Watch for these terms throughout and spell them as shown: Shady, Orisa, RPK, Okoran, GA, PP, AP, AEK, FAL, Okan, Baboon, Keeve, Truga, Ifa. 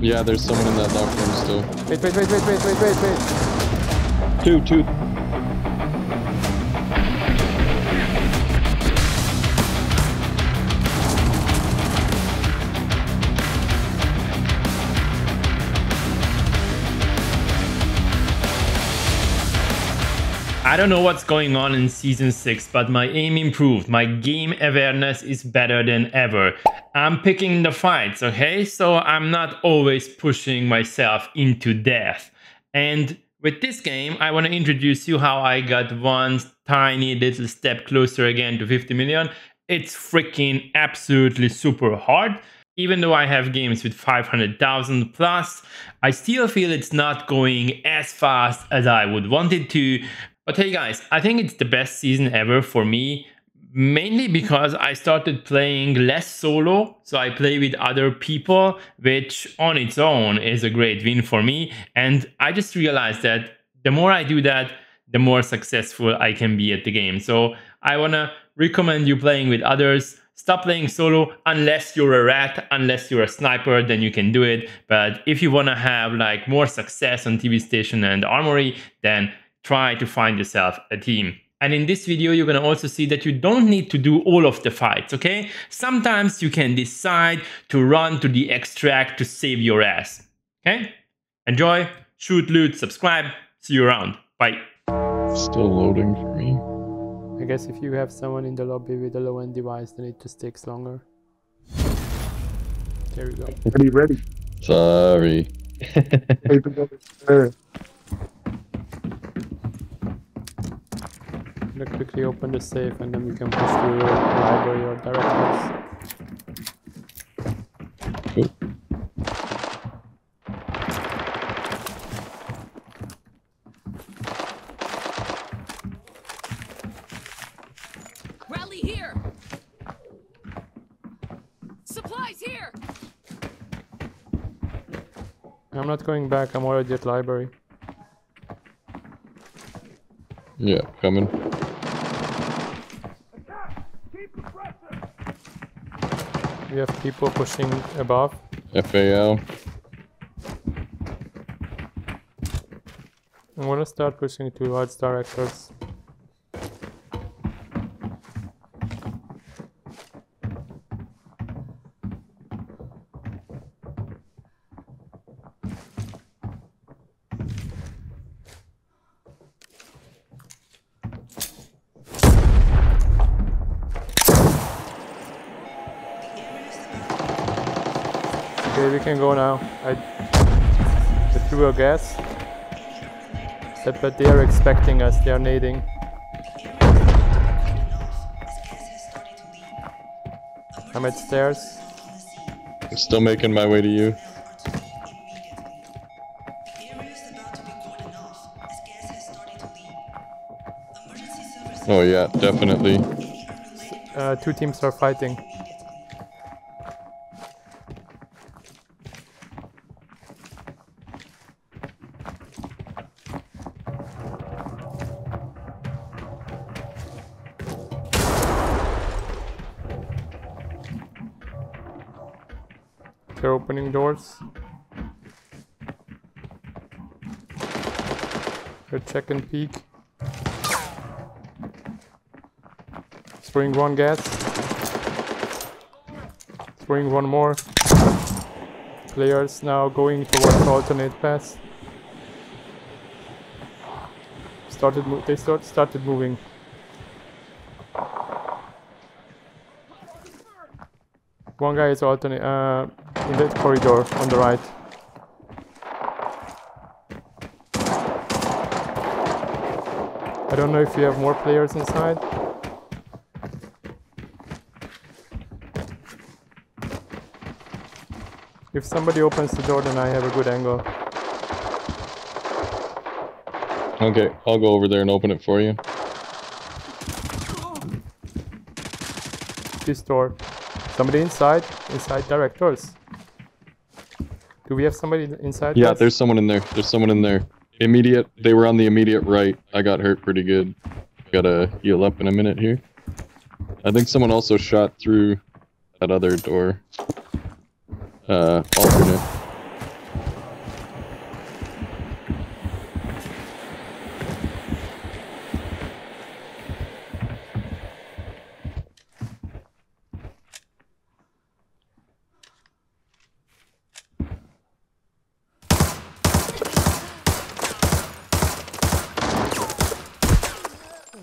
Yeah, there's someone in that locker room still. Wait. Two. I don't know what's going on in Season 6, but my aim improved. My game awareness is better than ever. I'm picking the fights, okay? So I'm not always pushing myself into death. And with this game, I want to introduce you how I got one tiny little step closer again to 50 million. It's freaking absolutely super hard. Even though I have games with 500,000 plus, I still feel it's not going as fast as I would want it to. But hey guys, I think it's the best season ever for me, mainly because I started playing less solo, so I play with other people, which on its own is a great win for me. And I just realized that the more I do that, the more successful I can be at the game. So I wanna recommend you playing with others. Stop playing solo unless you're a rat, unless you're a sniper, then you can do it. But if you wanna have like more success on TV Station and Armory, then try to find yourself a team. And in this video, you're gonna also see that you don't need to do all of the fights, okay? Sometimes you can decide to run to the extract to save your ass, okay? Enjoy, shoot, loot, subscribe, see you around, bye. Still loading for me. I guess if you have someone in the lobby with a low-end device, then it just takes longer. There we go. Pretty ready. Sorry. Gonna quickly open the safe and then we can push to your library or directives. Cool. Rally here. Supplies here. I'm not going back. I'm already at library. Yeah, coming. We have people pushing above. FAL. I'm gonna start pushing towards directors. Okay, we can go now. I threw a gas. But they are expecting us, they are nading. I'm at stairs. I'm still making my way to you. Oh yeah, definitely. Two teams are fighting. They're opening doors. They're check and peek. Throwing one gas. Throwing one more. Players now going towards alternate paths. They started moving. One guy is alternate. In that corridor on the right. I don't know if you have more players inside. If somebody opens the door, then I have a good angle. Okay, I'll go over there and open it for you. This door. Somebody inside? Inside directors. Do we have somebody inside? Yeah, there's someone in there. Immediate. They were on the immediate right. I got hurt pretty good. Gotta heal up in a minute here. I think someone also shot through that other door. Alternate.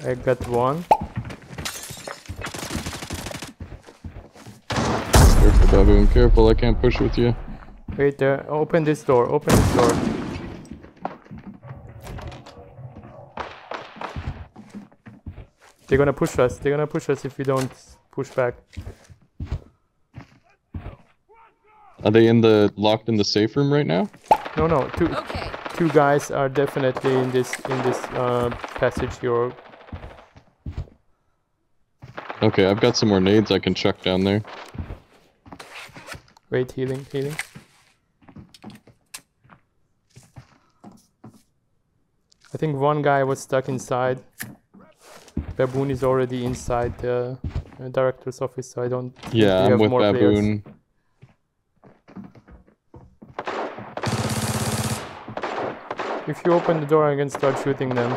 I got one. Careful, Baboon. Careful, I can't push with you. Wait, open this door. Open this door. They're gonna push us. They're gonna push us if we don't push back. Are they in the locked in the safe room right now? No, no. Two guys are definitely in this passage here. Okay, I've got some more nades I can chuck down there. Wait, healing. I think one guy was stuck inside. Baboon is already inside the director's office, so I don't. Yeah, I'm with Baboon. Players. If you open the door, I can start shooting them.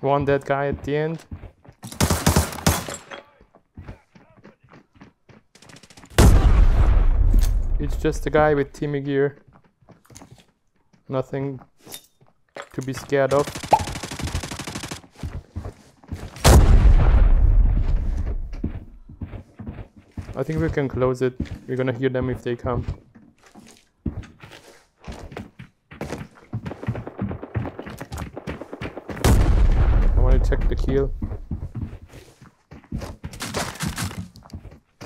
One dead guy at the end. It's just a guy with teamy gear. Nothing to be scared of. I think we can close it. We're gonna hear them if they come. I want to check the kill.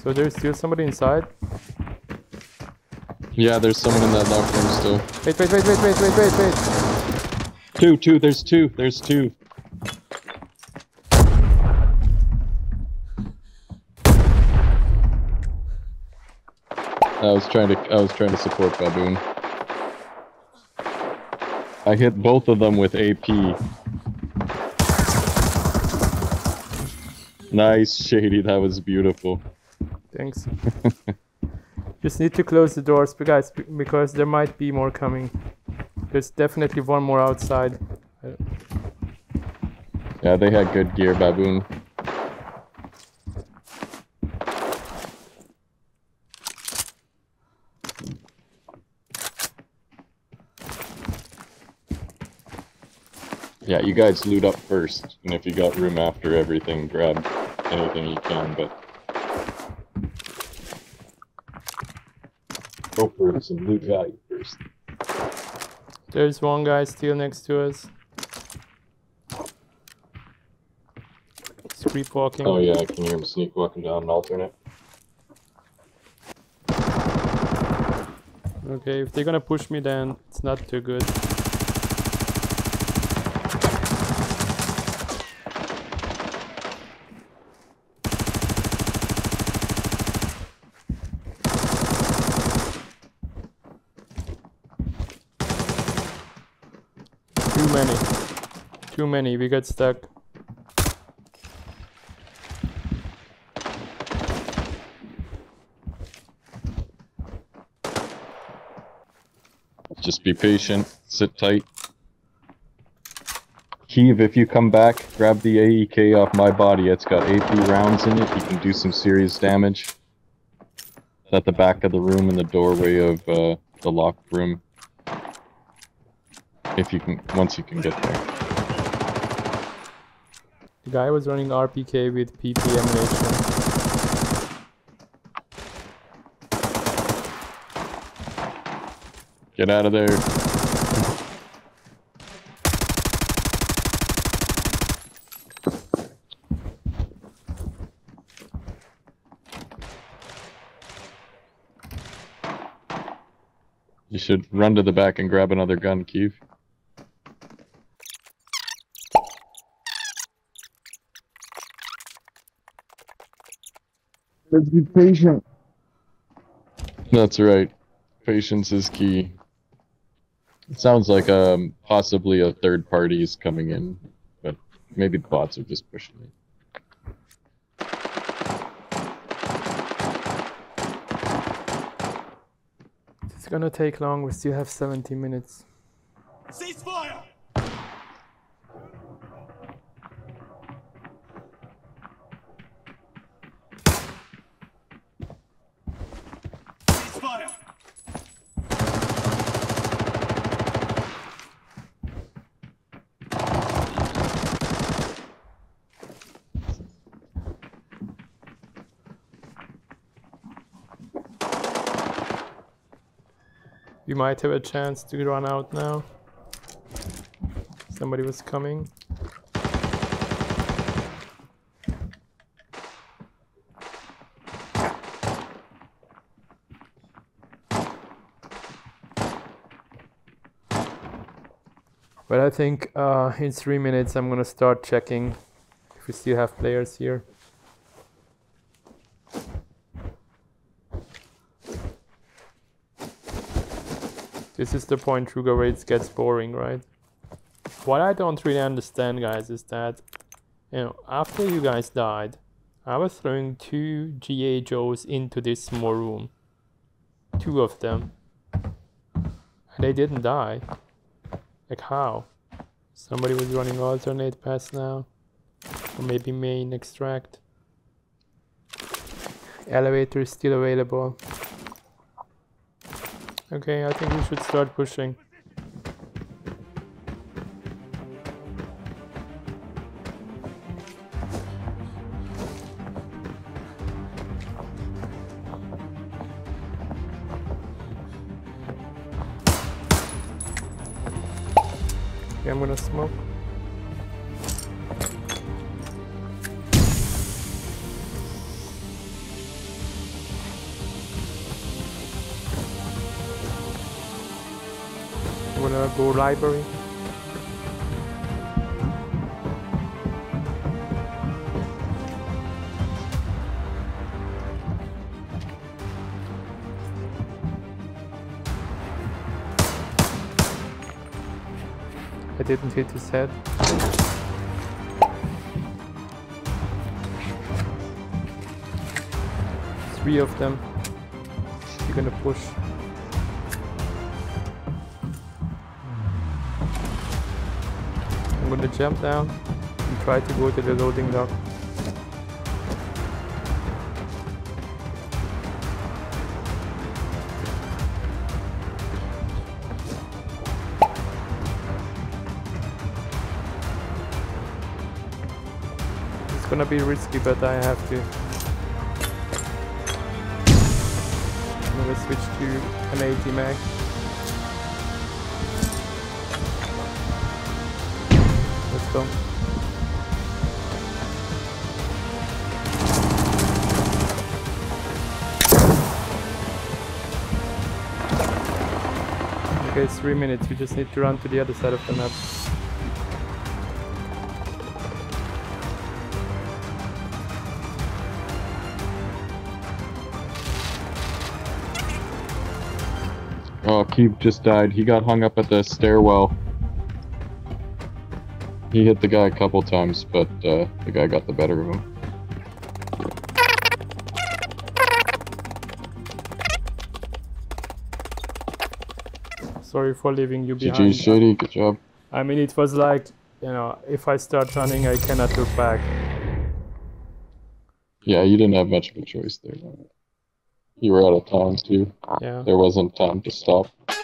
So there's still somebody inside? Yeah, there's someone in that locked room still. Wait. There's two. I was trying to support Baboon. I hit both of them with AP. Nice, Shady, that was beautiful. Thanks. Just need to close the doors, guys, because there might be more coming. There's definitely one more outside. Yeah, they had good gear, Baboon. Yeah, you guys loot up first, and if you got room after everything, grab anything you can, but go for some loot value first. There's one guy still next to us. Sneak walking. Oh yeah, I can hear him sneak walking down an alternate. Okay, if they're gonna push me then it's not too good. Too many, we got stuck. Just be patient, sit tight. Keeve, if you come back, grab the AEK off my body. It's got AP rounds in it, you can do some serious damage. It's at the back of the room in the doorway of the locked room. If you can, once you can get there. The guy was running RPK with PP ammunition. Get out of there. You should run to the back and grab another gun, Keeve. Let's be patient. That's right. Patience is key. It sounds like possibly a third party is coming in, but maybe the bots are just pushing it. It's gonna take long. We still have 17 minutes. Ceasefire! We might have a chance to run out now. Somebody was coming. But I think in 3 minutes I'm gonna start checking if we still have players here. This is the point Truga where it gets boring, right? What I don't really understand, guys, is that, you know, after you guys died, I was throwing 2 GA Joes into this small room. 2 of them. And they didn't die. Like how? Somebody was running alternate pass now. Or maybe main extract. Elevator is still available. Okay, I think we should start pushing. Okay, I'm gonna smoke. I'm gonna go library. I didn't hit his head. Three of them. You're gonna push. I'm gonna jump down and try to go to the loading dock. It's gonna be risky, but I have to. I'm gonna switch to an 80 mag. Go. Okay, 3 minutes, you just need to run to the other side of the map. Oh, Keeve just died. He got hung up at the stairwell. He hit the guy a couple times, but the guy got the better of him. Sorry for leaving you behind. GG, Shady, good job. I mean, it was like, you know, if I start running, I cannot look back. Yeah, you didn't have much of a choice there. You were out of time, too. Yeah. There wasn't time to stop.